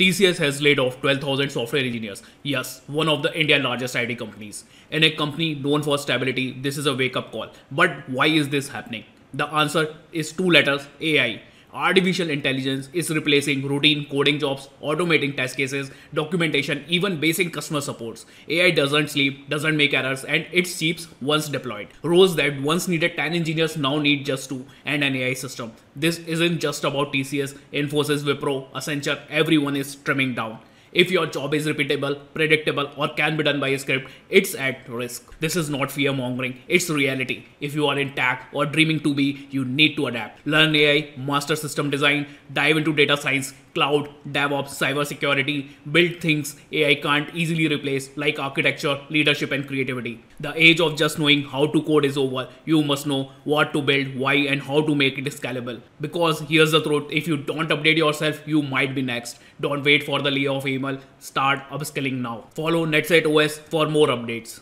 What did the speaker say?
TCS has laid off 12,000 software engineers. Yes, one of the India's largest IT companies. In a company known for stability, this is a wake-up call. But why is this happening? The answer is two letters, AI. Artificial intelligence is replacing routine coding jobs, automating test cases, documentation, even basic customer supports. AI doesn't sleep, doesn't make errors, and it sleeps once deployed. Roles that once needed 10 engineers now need just 2 and an AI system. This isn't just about TCS, Infosys, Wipro, Accenture, everyone is trimming down. If your job is repeatable, predictable, or can be done by a script, it's at risk. This is not fear mongering, it's reality. If you are in tech or dreaming to be, you need to adapt. Learn AI, master system design, dive into data science, cloud, DevOps, cybersecurity, build things AI can't easily replace like architecture, leadership, and creativity. The age of just knowing how to code is over. You must know what to build, why, and how to make it scalable. Because here's the truth, if you don't update yourself, you might be next. Don't wait for the layoff email. Start upskilling now. Follow NetSite OS for more updates.